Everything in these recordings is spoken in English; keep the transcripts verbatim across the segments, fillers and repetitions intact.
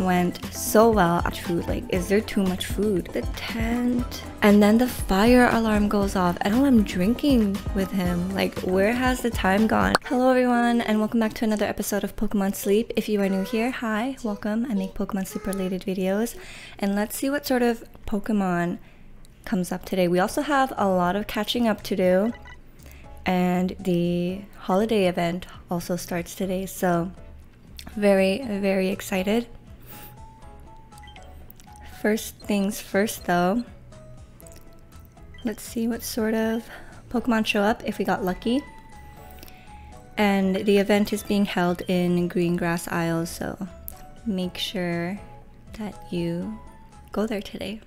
went so well at food. Like, is there too much food? The tent. And then the fire alarm goes off and I'm drinking with him. Like, where has the time gone? Hello everyone and welcome back to another episode of Pokemon Sleep. If you are new here, hi, welcome. I make Pokemon Sleep related videos. And let's see what sort of Pokemon comes up today. We also have a lot of catching up to do. And the holiday event also starts today. So very, very excited. First things first though. Let's see what sort of Pokemon show up if we got lucky. And the event is being held in Greengrass Isle, so make sure that you go there today.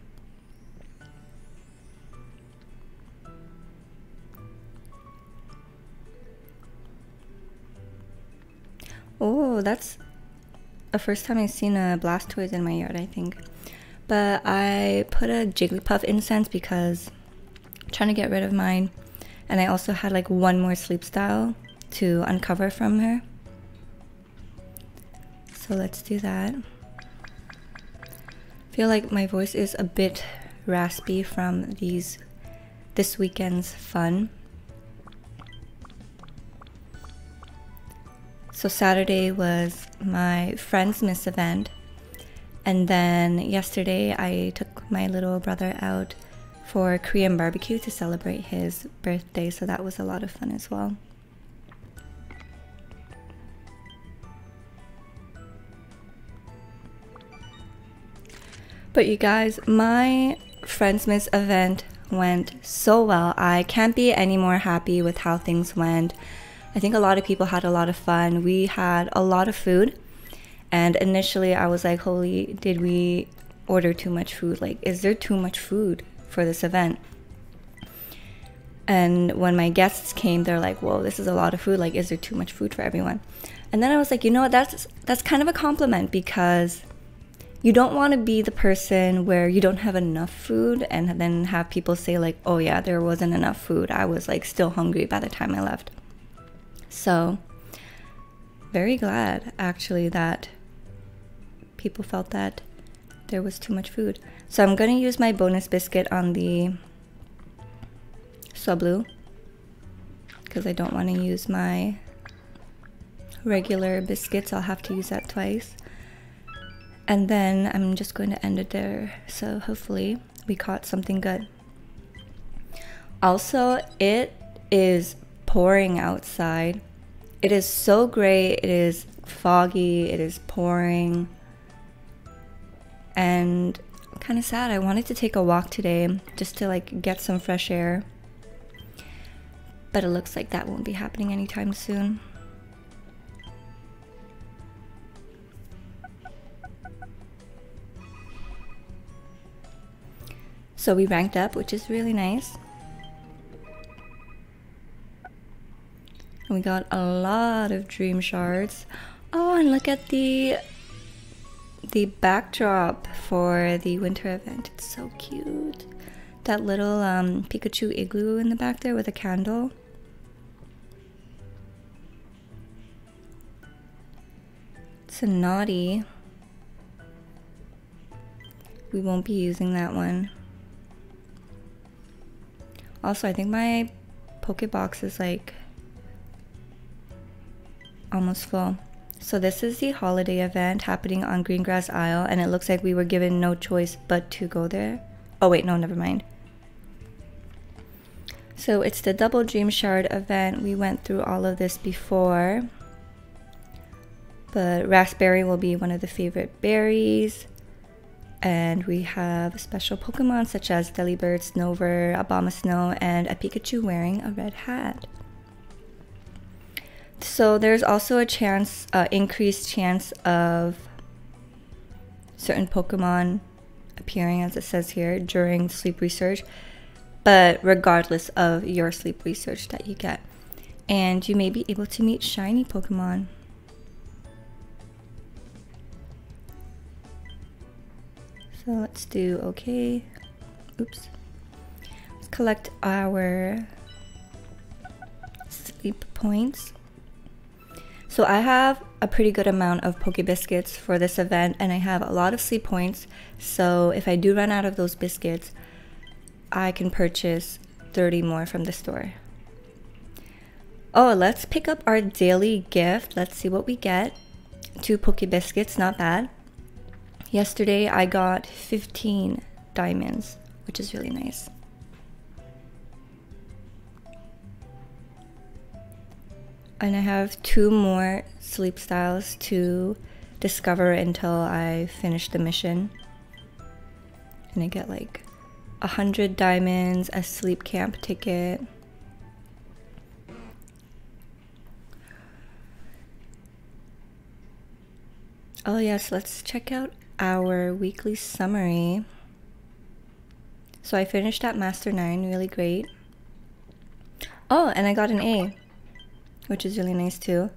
Oh, that's the first time I've seen a Blastoise in my yard, I think. But I put a Jigglypuff incense because I'm trying to get rid of mine. And I also had like one more sleep style to uncover from her. So let's do that. I feel like my voice is a bit raspy from these this weekend's fun. So Saturday was my Friendsmas event, and then yesterday I took my little brother out for Korean barbecue to celebrate his birthday, so that was a lot of fun as well. But you guys, my Friendsmas event went so well. I can't be any more happy with how things went. I think a lot of people had a lot of fun. We had a lot of food, and initially I was like, holy, did we order too much food? Like, is there too much food for this event? And when my guests came, they're like, whoa, this is a lot of food. Like, is there too much food for everyone? And then I was like, you know what, that's that's kind of a compliment, because you don't want to be the person where you don't have enough food and then have people say like, oh yeah, there wasn't enough food, I was like still hungry by the time I left. So, very glad actually that people felt that there was too much food. So I'm going to use my bonus biscuit on the Sobleu, because I don't want to use my regular biscuits. I'll have to use that twice. And then I'm just going to end it there. So hopefully we caught something good. Also, it is pouring outside. It is so gray, it is foggy, it is pouring, and I'm kind of sad. I wanted to take a walk today just to like get some fresh air, but it looks like that won't be happening anytime soon. So we ranked up, which is really nice. We got a lot of dream shards. Oh, and look at the the backdrop for the winter event. It's so cute. That little um, Pikachu igloo in the back there with a candle. It's a naughty. We won't be using that one. Also, I think my Poké Box is like almost full. So this is the holiday event happening on Greengrass Isle, and it looks like we were given no choice but to go there. Oh wait, no, never mind. So it's the double dream shard event. We went through all of this before, but raspberry will be one of the favorite berries, and we have special Pokemon such as Delibird, Snover, Abomasnow, and a Pikachu wearing a red hat. So there's also a chance, uh, increased chance of certain Pokemon appearing, as it says here, during sleep research, but regardless of your sleep research that you get. And you may be able to meet shiny Pokemon. So let's do okay. Oops. Let's collect our sleep points. So I have a pretty good amount of Poké Biscuits for this event, and I have a lot of sleep points, so if I do run out of those biscuits, I can purchase thirty more from the store. Oh, let's pick up our daily gift. Let's see what we get. Two Poké Biscuits, not bad. Yesterday I got fifteen diamonds, which is really nice. And I have two more sleep styles to discover until I finish the mission. And I get like a hundred diamonds, a sleep camp ticket. Oh yes, let's check out our weekly summary. So I finished at Master nine, really great. Oh, and I got an A, which is really nice too.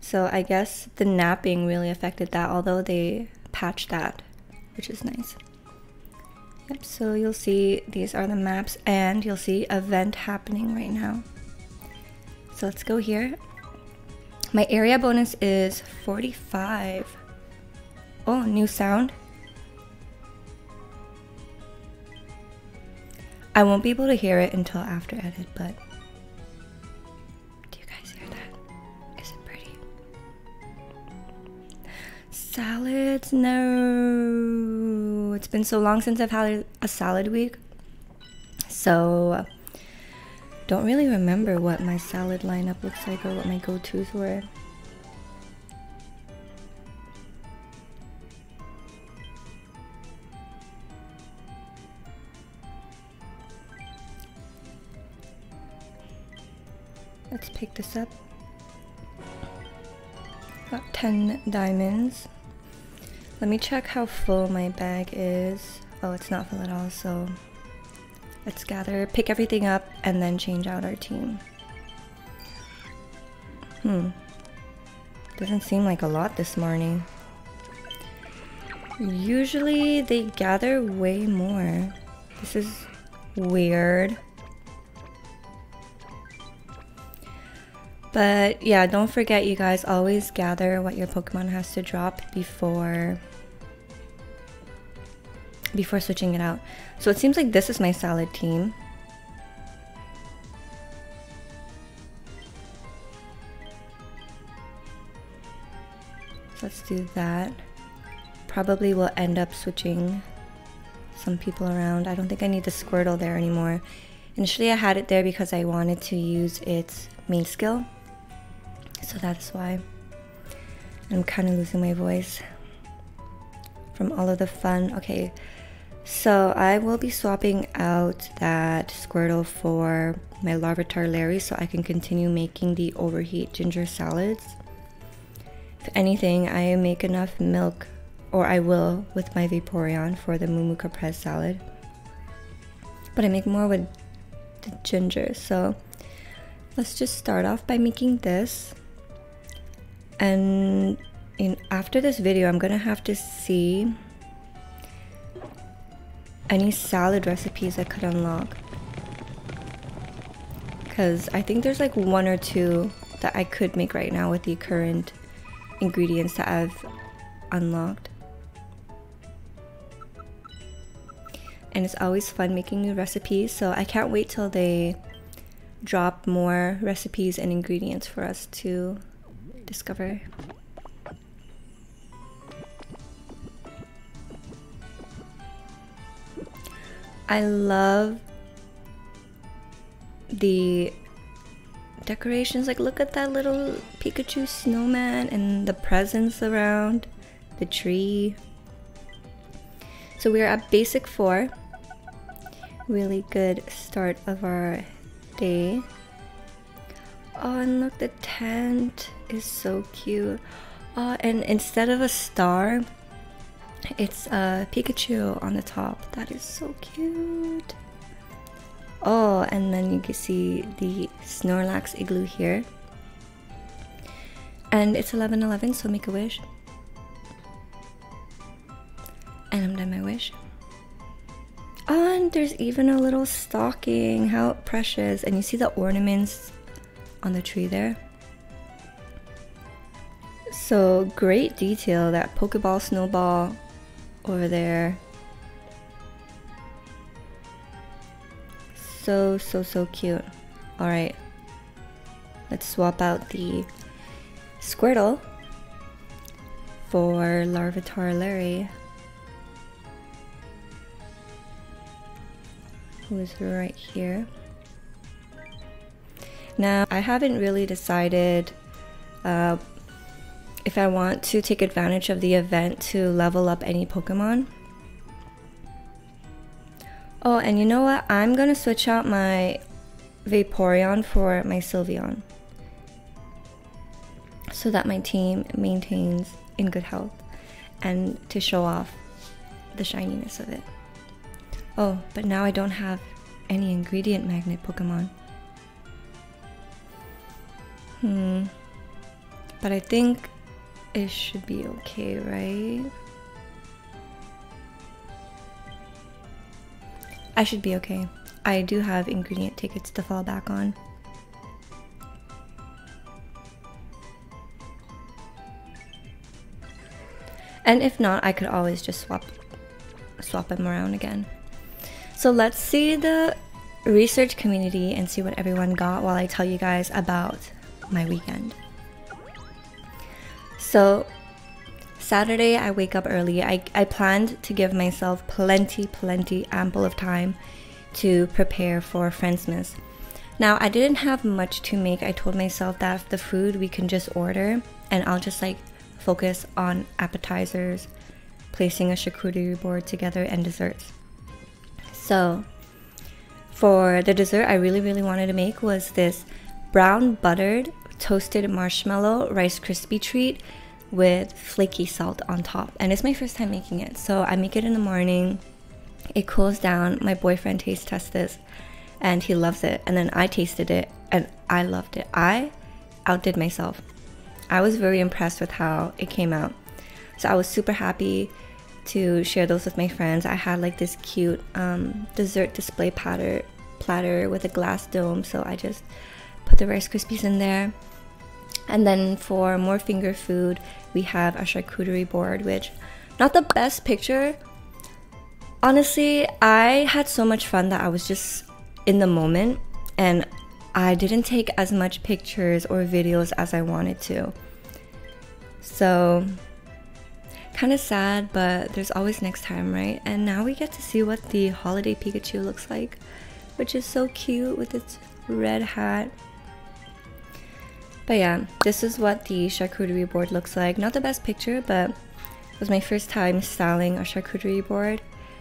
So I guess the napping really affected that, although they patched that, which is nice. Yep, so you'll see these are the maps, and you'll see event happening right now. So let's go here. My area bonus is forty-five. Oh, new sound. I won't be able to hear it until after edit, but do you guys hear that? Is it pretty? Salads? No. It's been so long since I've had a salad week, so don't really remember what my salad lineup looks like or what my go-tos were. Let's pick this up. Got ten diamonds. Let me check how full my bag is. Oh, it's not full at all, so let's gather, pick everything up, and then change out our team. Hmm. Doesn't seem like a lot this morning. Usually they gather way more. This is weird. But yeah, don't forget, you guys, always gather what your Pokemon has to drop before before switching it out. So it seems like this is my salad team. So let's do that. Probably will end up switching some people around. I don't think I need the Squirtle there anymore. Initially I had it there because I wanted to use its main skill. So that's why I'm kind of losing my voice from all of the fun. Okay, so I will be swapping out that Squirtle for my Larvitar Larry so I can continue making the Overheat Ginger Salads. If anything, I make enough milk, or I will, with my Vaporeon for the Mumu Caprese Salad. But I make more with the ginger, so let's just start off by making this. And in after this video, I'm gonna have to see any salad recipes I could unlock, because I think there's like one or two that I could make right now with the current ingredients that I've unlocked. And it's always fun making new recipes, so I can't wait till they drop more recipes and ingredients for us to discover. I love the decorations, like look at that little Pikachu snowman and the presents around the tree. So we are at basic four. Really good start of our day. Oh, and look, the tent is so cute. Oh, and instead of a star, it's a Pikachu on the top. That is so cute. Oh, and then you can see the Snorlax igloo here. And it's eleven eleven, so make a wish. And I'm done my wish. Oh, and there's even a little stocking. How precious. And you see the ornaments on the tree there. So great detail, that Pokeball snowball over there. So, so, so cute. Alright, let's swap out the Squirtle for Larvitar Larry, who is right here. Now, I haven't really decided uh, if I want to take advantage of the event to level up any Pokemon. Oh, and you know what? I'm gonna switch out my Vaporeon for my Sylveon, so that my team maintains in good health and to show off the shininess of it. Oh, but now I don't have any ingredient magnet Pokemon. Hmm. But I think it should be okay, right? I should be okay. I do have ingredient tickets to fall back on. And if not, I could always just swap swap them around again. So let's see the research community and see what everyone got while I tell you guys about my weekend. So Saturday, I wake up early. I, I planned to give myself plenty, plenty, ample of time to prepare for Friendsmas. Now, I didn't have much to make. I told myself that the food we can just order, and I'll just like focus on appetizers, placing a charcuterie board together, and desserts. So for the dessert I really, really wanted to make was this brown buttered toasted marshmallow Rice Krispie treat with flaky salt on top, and it's my first time making it. So I make it in the morning, it cools down, my boyfriend taste tests this and he loves it, and then I tasted it and I loved it. I outdid myself. I was very impressed with how it came out, so I was super happy to share those with my friends. I had like this cute um, dessert display platter, platter with a glass dome, so I just put the Rice Krispies in there. And then for more finger food, we have a charcuterie board, which, not the best picture. Honestly, I had so much fun that I was just in the moment, and I didn't take as much pictures or videos as I wanted to. So, kind of sad, but there's always next time, right? And now we get to see what the holiday Pikachu looks like, which is so cute with its red hat. But yeah, this is what the charcuterie board looks like. Not the best picture, but it was my first time styling a charcuterie board,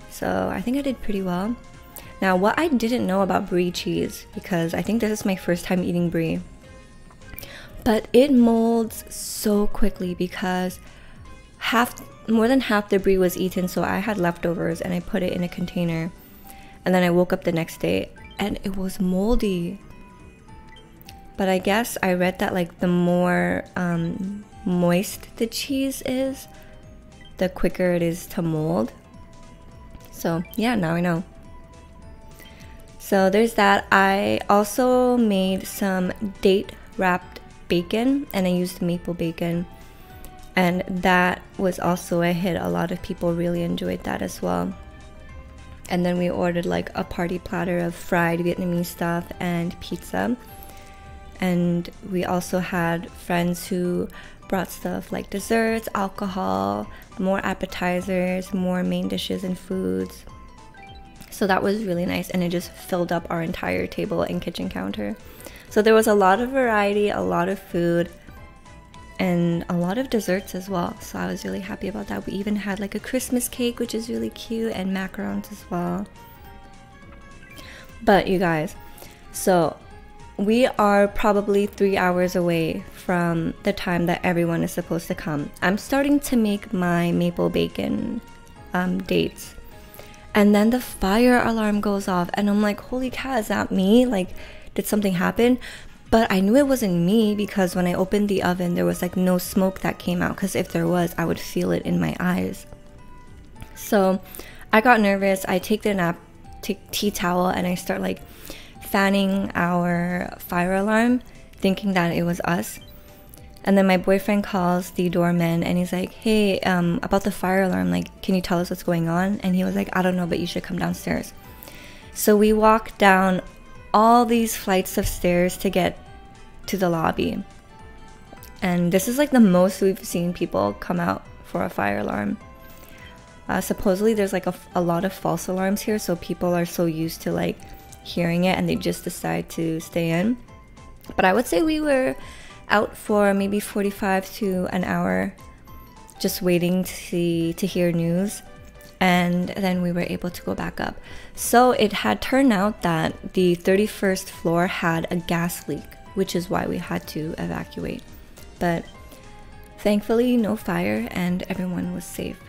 so I think I did pretty well. Now, what I didn't know about brie cheese, because I think this is my first time eating brie, but it molds so quickly because half, more than half the brie was eaten, so I had leftovers and I put it in a container. And then I woke up the next day and it was moldy. But I guess I read that like the more um, moist the cheese is, the quicker it is to mold. So yeah, now I know. So there's that. I also made some date wrapped bacon, and I used maple bacon, and that was also a hit. A lot of people really enjoyed that as well. And then we ordered like a party platter of fried Vietnamese stuff and pizza. And we also had friends who brought stuff like desserts, alcohol, more appetizers, more main dishes and foods. So that was really nice, and it just filled up our entire table and kitchen counter. So there was a lot of variety, a lot of food, and a lot of desserts as well. So I was really happy about that. We even had like a Christmas cake, which is really cute, and macarons as well. But you guys, so we are probably three hours away from the time that everyone is supposed to come. I'm starting to make my maple bacon um, dates, and then the fire alarm goes off and I'm like, holy cow, is that me? Like, did something happen? But I knew it wasn't me because when I opened the oven, there was like no smoke that came out, because if there was, I would feel it in my eyes. So I got nervous. I take the nap, take tea towel, and I start like fanning our fire alarm, thinking that it was us. And then my boyfriend calls the doorman and he's like, hey, um, about the fire alarm, like, can you tell us what's going on? And he was like, I don't know, but you should come downstairs. So we walked down all these flights of stairs to get to the lobby. And this is like the most we've seen people come out for a fire alarm. Uh, supposedly there's like a, a lot of false alarms here, so people are so used to like hearing it and they just decide to stay in. But I would say we were out for maybe forty-five to an hour just waiting to see to hear news, and then we were able to go back up. So it had turned out that the thirty-first floor had a gas leak, which is why we had to evacuate. But thankfully no fire and everyone was safe.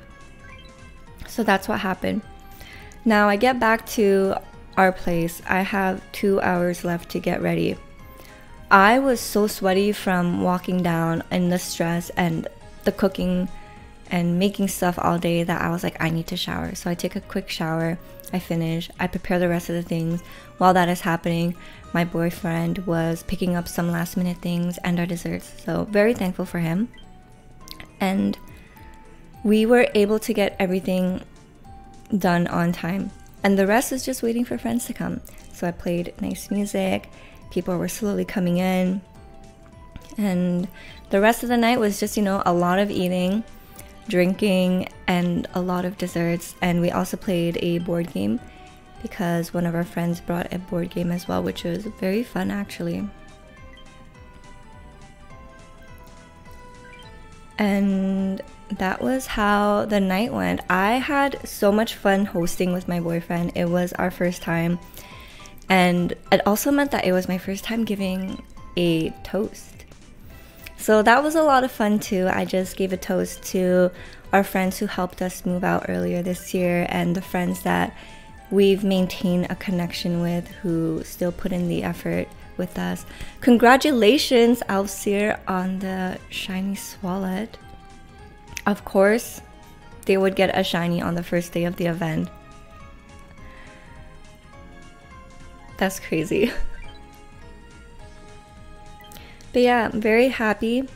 So that's what happened. Now I get back to our place. I have two hours left to get ready. I was so sweaty from walking down in the stress and the cooking and making stuff all day that I was like, I need to shower. So I take a quick shower, I finish, I prepare the rest of the things. While that is happening, my boyfriend was picking up some last minute things and our desserts, so very thankful for him. And we were able to get everything done on time, and the rest is just waiting for friends to come. So I played nice music, people were slowly coming in, and the rest of the night was just, you know, a lot of eating, drinking, and a lot of desserts. And we also played a board game because one of our friends brought a board game as well, which was very fun actually. And that was how the night went. I had so much fun hosting with my boyfriend. It was our first time, and it also meant that it was my first time giving a toast. So that was a lot of fun too. I just gave a toast to our friends who helped us move out earlier this year, and the friends that we've maintained a connection with who still put in the effort with us. Congratulations, Alfseer, on the shiny Swalad. Of course, they would get a shiny on the first day of the event. That's crazy. But yeah, I'm very happy,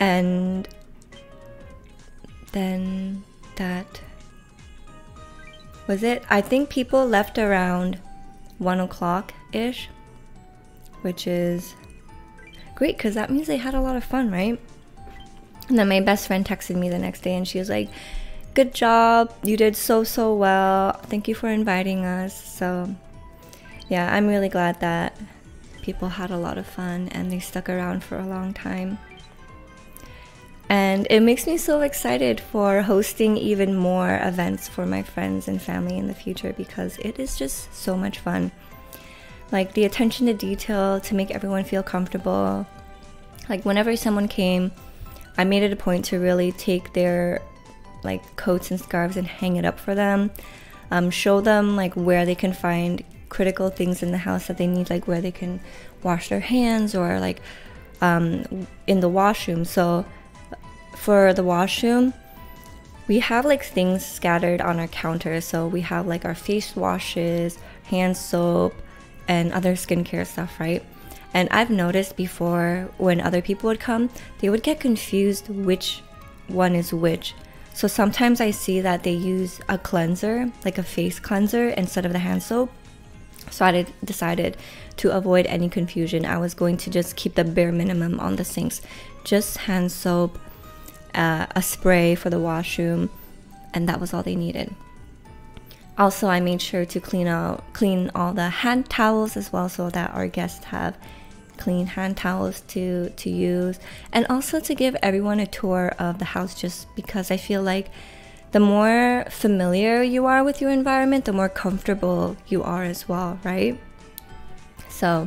and then that was it. I think people left around one o'clock-ish, which is great because that means they had a lot of fun, right? And then my best friend texted me the next day and she was like, good job, you did so, so well, thank you for inviting us. So yeah, I'm really glad that people had a lot of fun and they stuck around for a long time. And it makes me so excited for hosting even more events for my friends and family in the future, because it is just so much fun. Like the attention to detail to make everyone feel comfortable. Like whenever someone came, I made it a point to really take their like coats and scarves and hang it up for them. Um, show them like where they can find critical things in the house that they need, like where they can wash their hands, or like um, in the washroom. So for the washroom, we have like things scattered on our counter. So we have like our face washes, hand soap, and other skincare stuff, right? And I've noticed before when other people would come, they would get confused which one is which. So sometimes I see that they use a cleanser, like a face cleanser, instead of the hand soap. So I decided to avoid any confusion. I was going to just keep the bare minimum on the sinks, just hand soap, Uh, a spray for the washroom, and that was all they needed. Also, I made sure to clean out clean all the hand towels as well, so that our guests have clean hand towels to to use, and also to give everyone a tour of the house, just because I feel like the more familiar you are with your environment, the more comfortable you are as well, right? So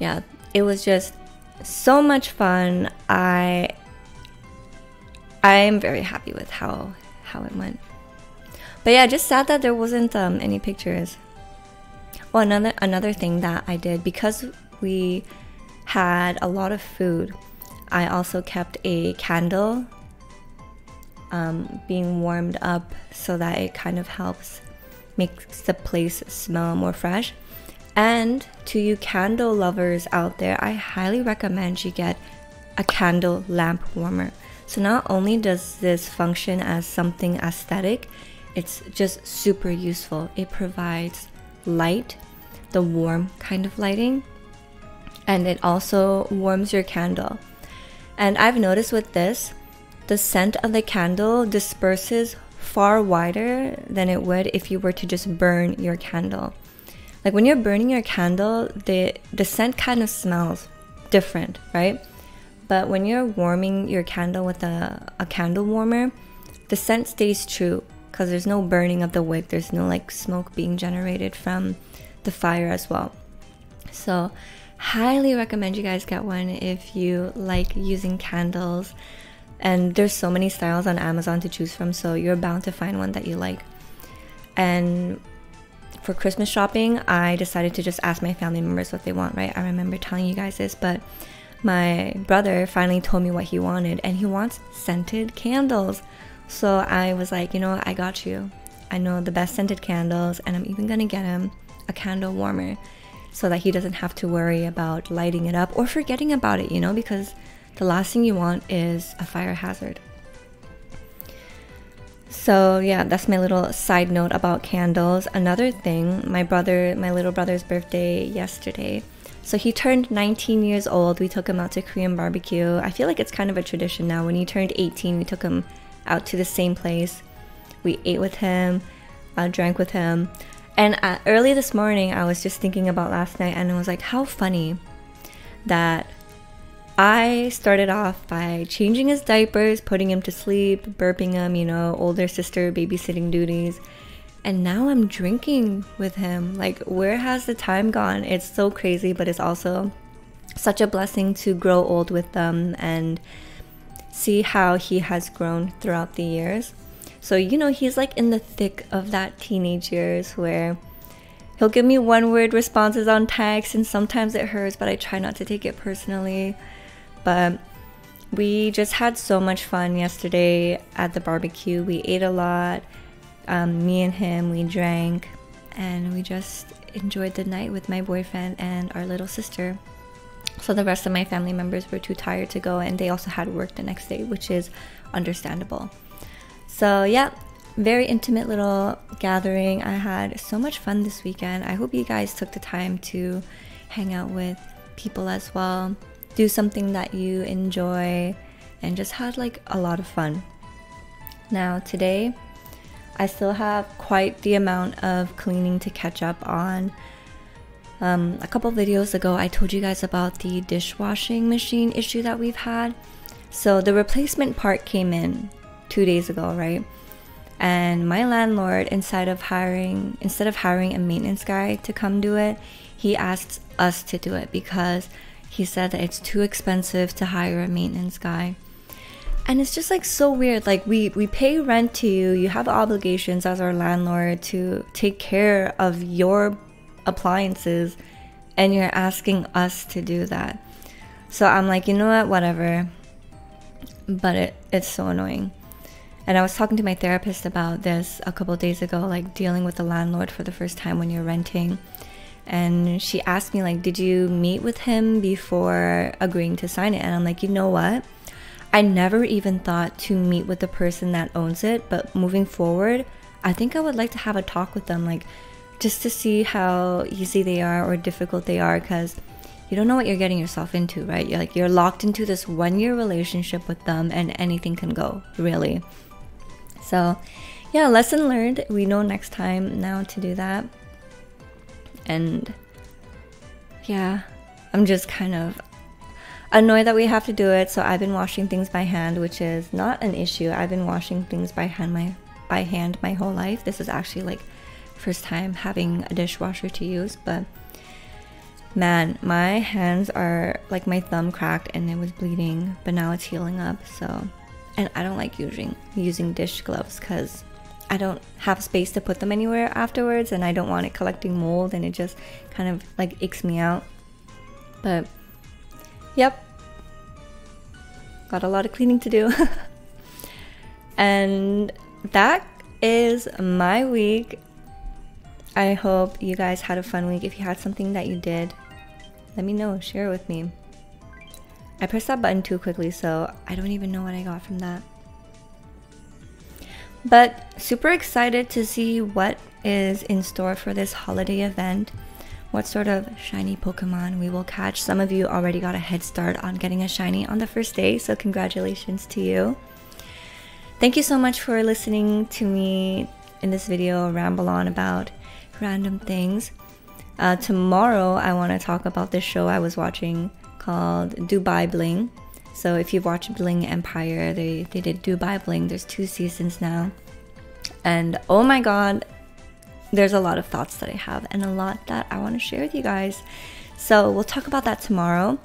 yeah, it was just so much fun. I I'm very happy with how how it went. But yeah, just sad that there wasn't um, any pictures. Well, another another thing that I did, because we had a lot of food, I also kept a candle um, being warmed up so that it kind of helps makes the place smell more fresh. And to you candle lovers out there, I highly recommend you get a candle lamp warmer. So not only does this function as something aesthetic, it's just super useful. It provides light, the warm kind of lighting, and it also warms your candle. And I've noticed with this, the scent of the candle disperses far wider than it would if you were to just burn your candle. Like when you're burning your candle, the, the scent kind of smells different, right? But when you're warming your candle with a, a candle warmer, the scent stays true because there's no burning of the wick. There's no like smoke being generated from the fire as well. So highly recommend you guys get one if you like using candles. And there's so many styles on Amazon to choose from, so you're bound to find one that you like. And for Christmas shopping, I decided to just ask my family members what they want, right? I remember telling you guys this, but my brother finally told me what he wanted, and he wants scented candles. So I was like, you know what? I got you. I know the best scented candles, and I'm even gonna get him a candle warmer so that he doesn't have to worry about lighting it up or forgetting about it, you know, because the last thing you want is a fire hazard. So yeah, that's my little side note about candles. Another thing, my brother, my little brother's birthday yesterday. So he turned nineteen years old. We took him out to Korean barbecue. I feel like it's kind of a tradition now. When he turned eighteen, we took him out to the same place. We ate with him, uh, drank with him. And uh, early this morning, I was just thinking about last night, and I was like, how funny that I started off by changing his diapers, putting him to sleep, burping him, you know, older sister babysitting duties. And now I'm drinking with him. Like, where has the time gone? It's so crazy, but it's also such a blessing to grow old with them and see how he has grown throughout the years. So, you know, he's like in the thick of that teenage years where he'll give me one-word responses on text, and sometimes it hurts, but I try not to take it personally. But we just had so much fun yesterday at the barbecue. We ate a lot, um, me and him, we drank, and we just enjoyed the night with my boyfriend and our little sister. So the rest of my family members were too tired to go, and they also had work the next day, which is understandable. So yeah, very intimate little gathering. I had so much fun this weekend. I hope you guys took the time to hang out with people as well. Do something that you enjoy, and just had like a lot of fun. Now today, I still have quite the amount of cleaning to catch up on. Um, a couple videos ago, I told you guys about the dishwashing machine issue that we've had. So the replacement part came in two days ago, right? And my landlord, instead of hiring, instead of hiring a maintenance guy to come do it, he asked us to do it because he said that it's too expensive to hire a maintenance guy. And it's just like so weird. Like we, we pay rent to you. You have obligations as our landlord to take care of your appliances, and you're asking us to do that. So I'm like, you know what, whatever. But it, it's so annoying. And I was talking to my therapist about this a couple of days ago, like dealing with the landlord for the first time when you're renting. And she asked me, like, did you meet with him before agreeing to sign it? And I'm like, you know what? I never even thought to meet with the person that owns it. But moving forward, I think I would like to have a talk with them, like, just to see how easy they are or difficult they are. Because you don't know what you're getting yourself into, right? You're like, you're locked into this one-year relationship with them, and anything can go, really. So, yeah, lesson learned. We know next time now to do that. And yeah, I'm just kind of annoyed that we have to do it. So I've been washing things by hand, which is not an issue. I've been washing things by hand my by hand my whole life. This is actually like first time having a dishwasher to use, but man, my hands are like, my thumb cracked and it was bleeding, but now it's healing up. So, and I don't like using using dish gloves because I don't have space to put them anywhere afterwards, and I don't want it collecting mold, and it just kind of like icks me out. But yep, got a lot of cleaning to do. And that is my week. I hope you guys had a fun week. If you had something that you did, let me know, share it with me. I pressed that button too quickly, so I don't even know what I got from that. But super excited to see what is in store for this holiday event. What sort of shiny Pokemon we will catch. Some of you already got a head start on getting a shiny on the first day, so congratulations to you. Thank you so much for listening to me in this video ramble on about random things. Uh, tomorrow I want to talk about this show I was watching called Dubai Bling. So if you've watched Bling Empire, they, they did Dubai Bling. There's two seasons now. And oh my god, there's a lot of thoughts that I have and a lot that I want to share with you guys. So we'll talk about that tomorrow.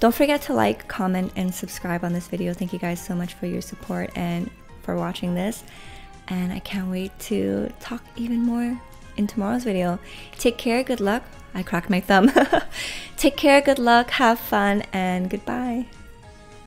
Don't forget to like, comment, and subscribe on this video. Thank you guys so much for your support and for watching this. And I can't wait to talk even more in tomorrow's video. Take care, good luck. I cracked my thumb. Take care, good luck, have fun, and goodbye.